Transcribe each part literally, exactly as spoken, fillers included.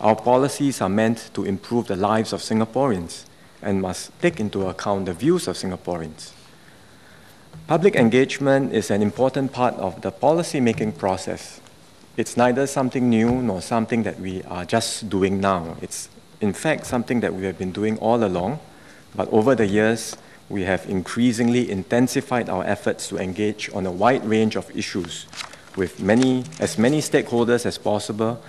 Our policies are meant to improve the lives of Singaporeans and must take into account the views of Singaporeans. Public engagement is an important part of the policy-making process. It's neither something new nor something that we are just doing now. It's, in fact, something that we have been doing all along, but over the years, we have increasingly intensified our efforts to engage on a wide range of issues with many, as many stakeholders as possible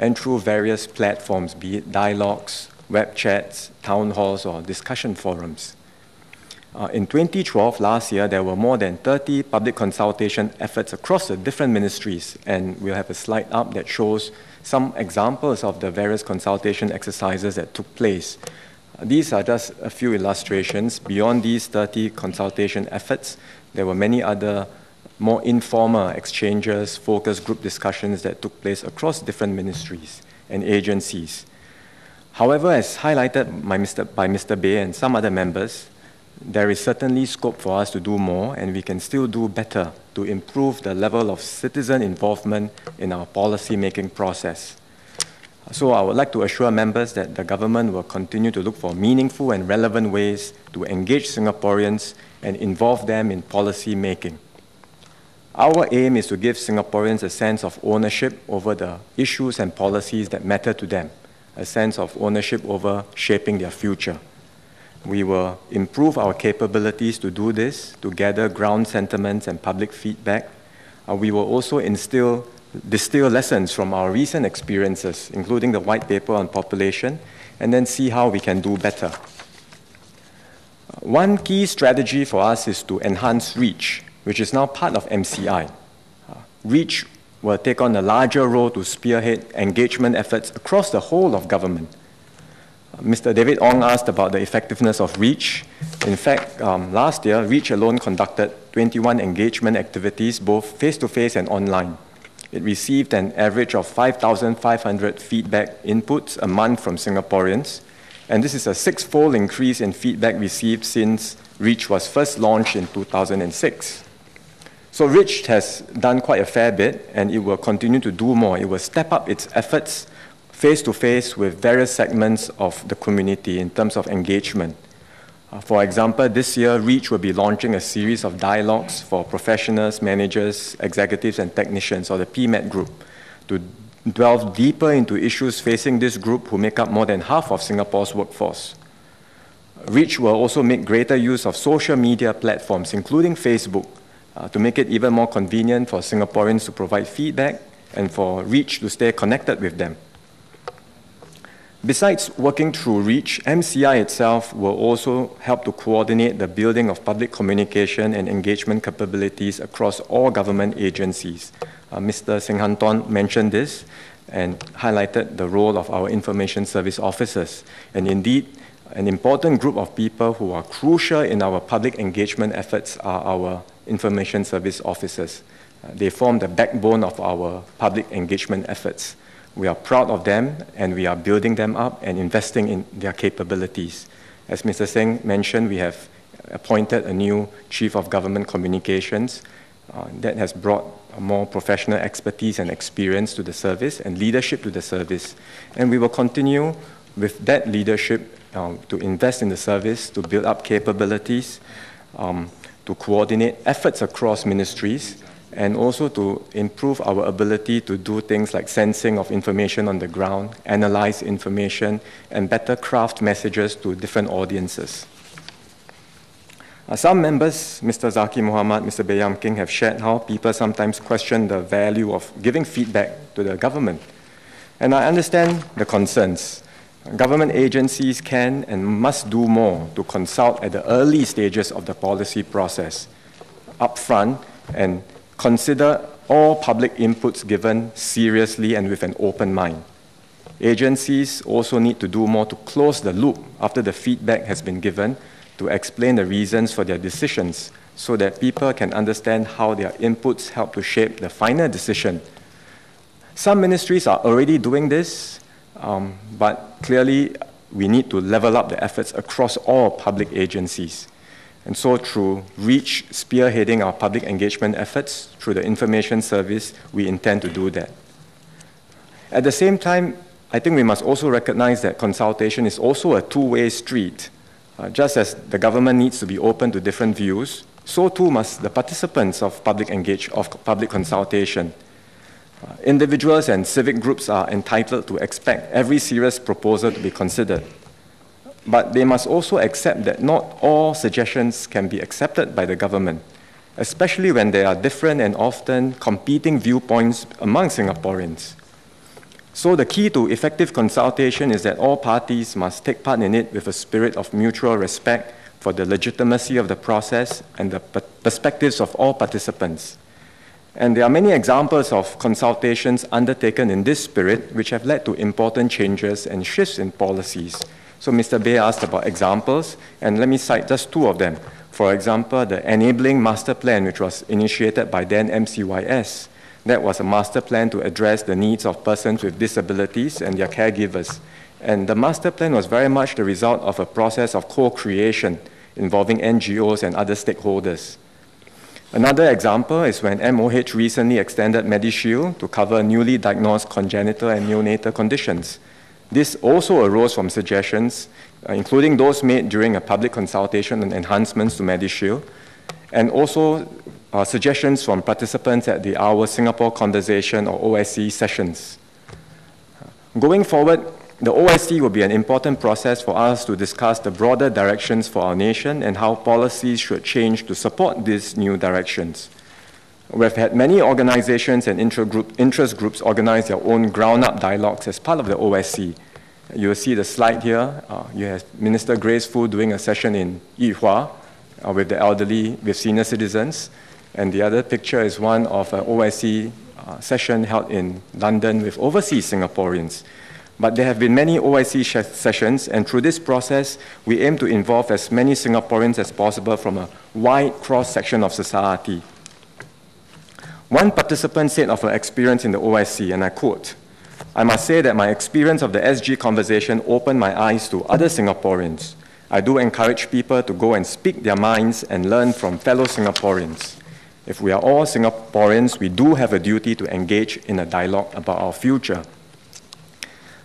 and through various platforms, be it dialogues, web chats, town halls, or discussion forums. Uh, in twenty twelve, last year, there were more than thirty public consultation efforts across the different ministries, and we'll have a slide up that shows some examples of the various consultation exercises that took place. These are just a few illustrations. Beyond these thirty consultation efforts, there were many other more informal exchanges, focus group discussions that took place across different ministries and agencies. However, as highlighted by Mister by Mister Bay and some other members, there is certainly scope for us to do more, and we can still do better to improve the level of citizen involvement in our policy-making process. So I would like to assure members that the government will continue to look for meaningful and relevant ways to engage Singaporeans and involve them in policy making. Our aim is to give Singaporeans a sense of ownership over the issues and policies that matter to them, a sense of ownership over shaping their future. We will improve our capabilities to do this, to gather ground sentiments and public feedback. Uh, we will also instill distill lessons from our recent experiences, including the white paper on population, and then see how we can do better. One key strategy for us is to enhance REACH, which is now part of M C I. REACH will take on a larger role to spearhead engagement efforts across the whole of government. Mister David Ong asked about the effectiveness of REACH. In fact, um, last year, REACH alone conducted twenty-one engagement activities, both face-to-face and online. It received an average of five thousand five hundred feedback inputs a month from Singaporeans, and this is a six-fold increase in feedback received since REACH was first launched in two thousand six. So REACH has done quite a fair bit, and it will continue to do more. It will step up its efforts face-to-face with various segments of the community in terms of engagement. Uh, for example, this year, REACH will be launching a series of dialogues for professionals, managers, executives, and technicians, or the P M E T group, to delve deeper into issues facing this group who make up more than half of Singapore's workforce. REACH will also make greater use of social media platforms, including Facebook, uh, to make it even more convenient for Singaporeans to provide feedback and for REACH to stay connected with them. Besides working through REACH, M C I itself will also help to coordinate the building of public communication and engagement capabilities across all government agencies. Uh, Mister Singhanton mentioned this and highlighted the role of our information service officers. And indeed, an important group of people who are crucial in our public engagement efforts are our information service officers. Uh, they form the backbone of our public engagement efforts. We are proud of them, and we are building them up and investing in their capabilities. As Mister Singh mentioned, we have appointed a new Chief of Government Communications uh, that has brought more professional expertise and experience to the service and leadership to the service. And we will continue with that leadership um, to invest in the service, to build up capabilities, um, to coordinate efforts across ministries, and also to improve our ability to do things like sensing of information on the ground, analyze information, and better craft messages to different audiences. Uh, some members, Mister Zaki Mohamad, Mister Bayam King, have shared how people sometimes question the value of giving feedback to the government. And I understand the concerns. Government agencies can and must do more to consult at the early stages of the policy process, upfront, and consider all public inputs given seriously and with an open mind. Agencies also need to do more to close the loop after the feedback has been given to explain the reasons for their decisions so that people can understand how their inputs help to shape the final decision. Some ministries are already doing this, um, but clearly we need to level up the efforts across all public agencies. And so through REACH spearheading our public engagement efforts through the information service, we intend to do that. At the same time, I think we must also recognize that consultation is also a two-way street. Uh, just as the government needs to be open to different views, so too must the participants of public engage, of public consultation. Uh, individuals and civic groups are entitled to expect every serious proposal to be considered. But they must also accept that not all suggestions can be accepted by the government, especially when there are different and often competing viewpoints among Singaporeans. So the key to effective consultation is that all parties must take part in it with a spirit of mutual respect for the legitimacy of the process and the perspectives of all participants. And there are many examples of consultations undertaken in this spirit which have led to important changes and shifts in policies. So Mister Bay asked about examples, and let me cite just two of them. For example, the Enabling Master Plan, which was initiated by then M C Y S. That was a master plan to address the needs of persons with disabilities and their caregivers. And the master plan was very much the result of a process of co-creation involving N G Os and other stakeholders. Another example is when M O H recently extended MediShield to cover newly diagnosed congenital and neonatal conditions. This also arose from suggestions, uh, including those made during a public consultation on enhancements to MediShield, and also Uh, suggestions from participants at the Our Singapore Conversation or O S C sessions. Going forward, the O S C will be an important process for us to discuss the broader directions for our nation and how policies should change to support these new directions. We have had many organizations and interest groups organize their own ground-up dialogues as part of the O S C. You will see the slide here. Uh, you have Minister Grace Fu doing a session in Yihua uh, with the elderly, with senior citizens. And the other picture is one of an O S C uh, session held in London with overseas Singaporeans. But there have been many O S C sessions, and through this process, we aim to involve as many Singaporeans as possible from a wide cross-section of society. One participant said of her experience in the O S C, and I quote, "I must say that my experience of the S G conversation opened my eyes to other Singaporeans. I do encourage people to go and speak their minds and learn from fellow Singaporeans. If we are all Singaporeans, we do have a duty to engage in a dialogue about our future."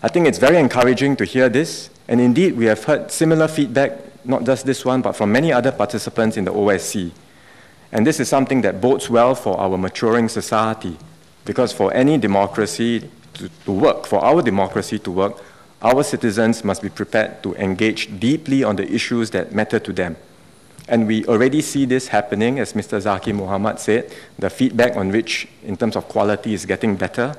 I think it's very encouraging to hear this, and indeed we have heard similar feedback, not just this one, but from many other participants in the O S C. And this is something that bodes well for our maturing society, because for any democracy to, to work, for our democracy to work, our citizens must be prepared to engage deeply on the issues that matter to them. And we already see this happening, as Mister Zaki Mohamad said, the feedback on which, in terms of quality, is getting better.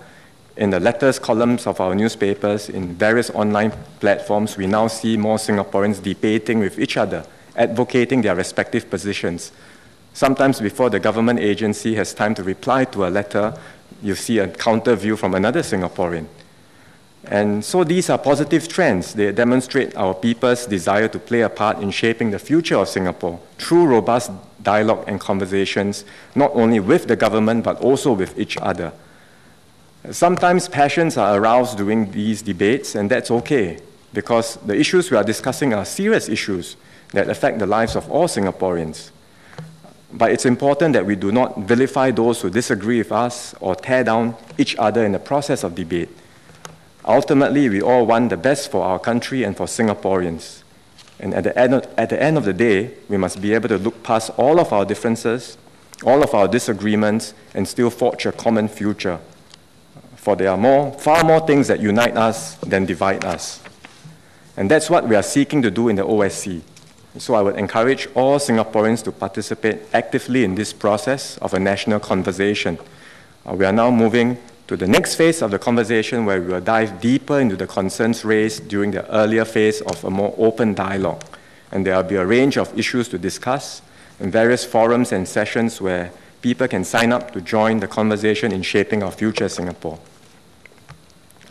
In the letters columns of our newspapers, in various online platforms, we now see more Singaporeans debating with each other, advocating their respective positions. Sometimes before the government agency has time to reply to a letter, you see a counter view from another Singaporean. And so these are positive trends. They demonstrate our people's desire to play a part in shaping the future of Singapore through robust dialogue and conversations, not only with the government, but also with each other. Sometimes passions are aroused during these debates, and that's okay, because the issues we are discussing are serious issues that affect the lives of all Singaporeans. But it's important that we do not vilify those who disagree with us or tear down each other in the process of debate. Ultimately, we all want the best for our country and for Singaporeans. And at the, end of, at the end of the day, we must be able to look past all of our differences, all of our disagreements, and still forge a common future. For there are more, far more things that unite us than divide us. And that's what we are seeking to do in the O S C. So I would encourage all Singaporeans to participate actively in this process of a national conversation. Uh, we are now moving to the next phase of the conversation, where we will dive deeper into the concerns raised during the earlier phase of a more open dialogue. And there will be a range of issues to discuss in various forums and sessions where people can sign up to join the conversation in shaping our future Singapore.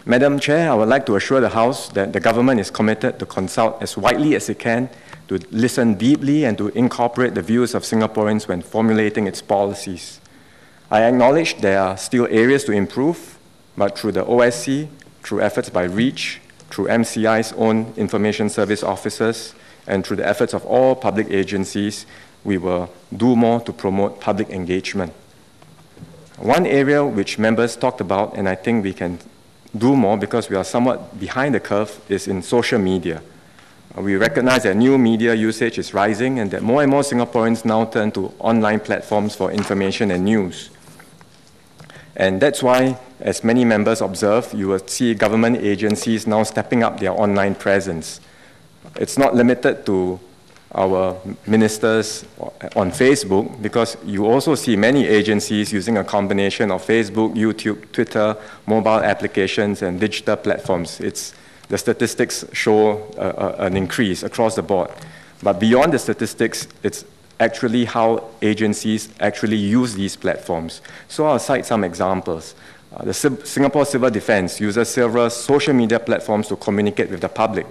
Madam Chair, I would like to assure the House that the government is committed to consult as widely as it can, to listen deeply, and to incorporate the views of Singaporeans when formulating its policies. I acknowledge there are still areas to improve, but through the O S C, through efforts by REACH, through M C I's own information service officers, and through the efforts of all public agencies, we will do more to promote public engagement. One area which members talked about, and I think we can do more, because we are somewhat behind the curve, is in social media. We recognize that new media usage is rising and that more and more Singaporeans now turn to online platforms for information and news. And that's why, as many members observe, you will see government agencies now stepping up their online presence. It's not limited to our ministers on Facebook, because you also see many agencies using a combination of Facebook, YouTube, Twitter, mobile applications, and digital platforms. It's The statistics show uh, uh, an increase across the board. But beyond the statistics, it's actually how agencies actually use these platforms. So I'll cite some examples. Uh, the Cib Singapore Civil Defense uses several social media platforms to communicate with the public.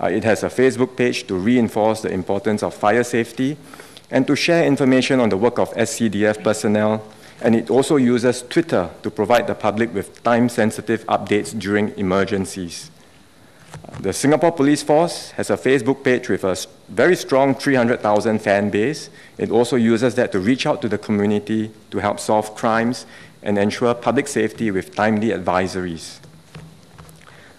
Uh, it has a Facebook page to reinforce the importance of fire safety and to share information on the work of S C D F personnel. And it also uses Twitter to provide the public with time-sensitive updates during emergencies. The Singapore Police Force has a Facebook page with a very strong three hundred thousand fan base. It also uses that to reach out to the community to help solve crimes and ensure public safety with timely advisories.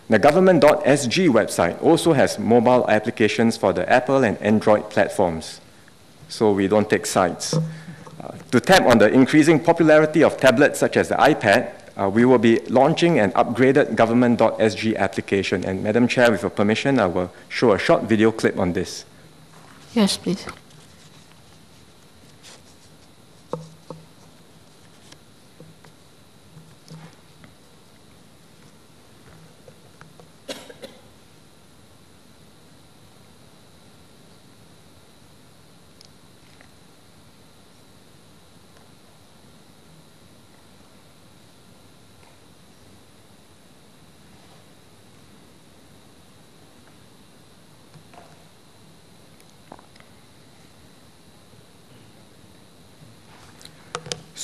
The government dot S G website also has mobile applications for the Apple and Android platforms, so we don't take sides. Uh, to tap on the increasing popularity of tablets such as the iPad, Uh, we will be launching an upgraded government dot S G application. And Madam Chair, with your permission, I will show a short video clip on this. Yes, please.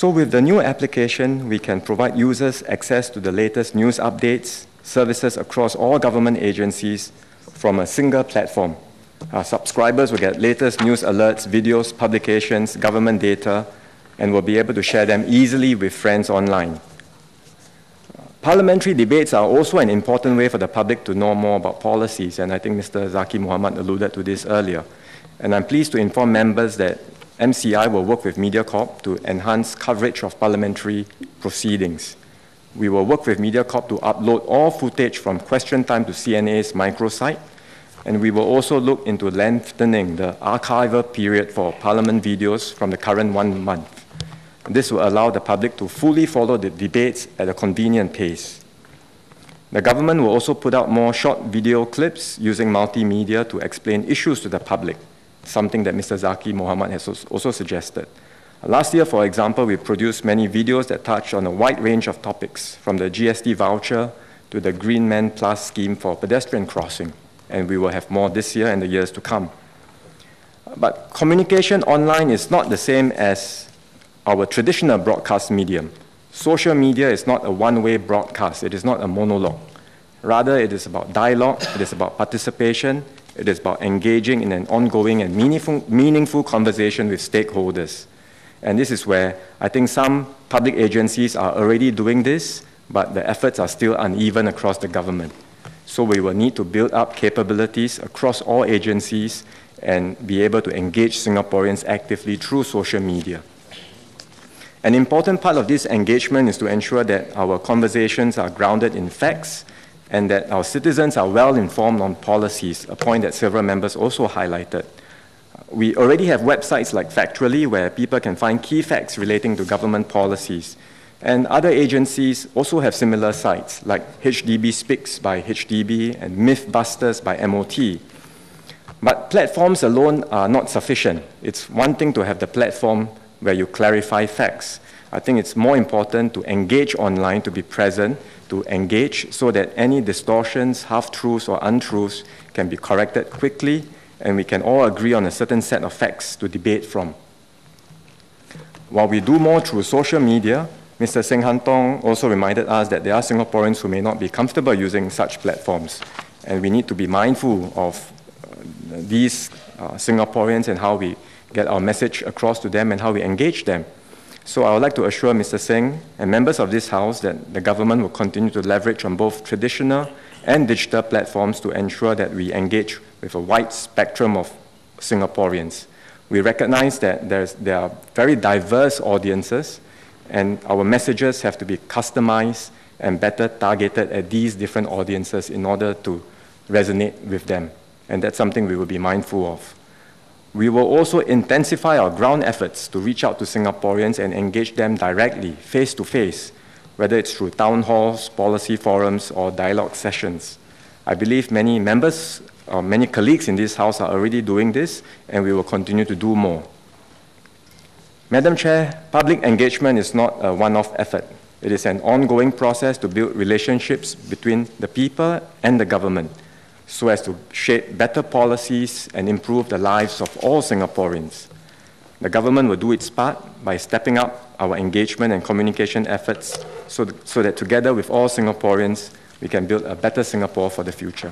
So with the new application, we can provide users access to the latest news updates, services across all government agencies from a single platform. Our subscribers will get latest news alerts, videos, publications, government data, and will be able to share them easily with friends online. Parliamentary debates are also an important way for the public to know more about policies, and I think Mister Zaki Mohamad alluded to this earlier. And I'm pleased to inform members that M C I will work with Mediacorp to enhance coverage of parliamentary proceedings. We will work with Mediacorp to upload all footage from Question Time to C N A's microsite, and we will also look into lengthening the archival period for parliament videos from the current one month. This will allow the public to fully follow the debates at a convenient pace. The government will also put out more short video clips using multimedia to explain issues to the public, something that Mister Zaki Mohamad has also suggested. Last year, for example, we produced many videos that touched on a wide range of topics, from the G S T voucher to the Green Man Plus scheme for pedestrian crossing, and we will have more this year and the years to come. But communication online is not the same as our traditional broadcast medium. Social media is not a one-way broadcast. It is not a monologue. Rather, it is about dialogue, it is about participation, it is about engaging in an ongoing and meaningful, meaningful conversation with stakeholders. And this is where I think some public agencies are already doing this, but the efforts are still uneven across the government. So we will need to build up capabilities across all agencies and be able to engage Singaporeans actively through social media. An important part of this engagement is to ensure that our conversations are grounded in facts, and that our citizens are well informed on policies, a point that several members also highlighted. We already have websites like Factually, where people can find key facts relating to government policies. And other agencies also have similar sites, like H D B Speaks by H D B and Mythbusters by M O T. But platforms alone are not sufficient. It's one thing to have the platform where you clarify facts. I think it's more important to engage online, to be present, to engage so that any distortions, half-truths, or untruths can be corrected quickly, and we can all agree on a certain set of facts to debate from. While we do more through social media, Mister Seng Han Tong also reminded us that there are Singaporeans who may not be comfortable using such platforms, and we need to be mindful of these uh, Singaporeans and how we get our message across to them and how we engage them. So I would like to assure Mister Singh and members of this House that the government will continue to leverage on both traditional and digital platforms to ensure that we engage with a wide spectrum of Singaporeans. We recognize that there's, there are very diverse audiences, and our messages have to be customized and better targeted at these different audiences in order to resonate with them. And that's something we will be mindful of. We will also intensify our ground efforts to reach out to Singaporeans and engage them directly, face-to-face, whether it's through town halls, policy forums, or dialogue sessions. I believe many members, or many colleagues in this House are already doing this, and we will continue to do more. Madam Chair, public engagement is not a one-off effort. It is an ongoing process to build relationships between the people and the government, so as to shape better policies and improve the lives of all Singaporeans. The government will do its part by stepping up our engagement and communication efforts so, th so that together with all Singaporeans, we can build a better Singapore for the future.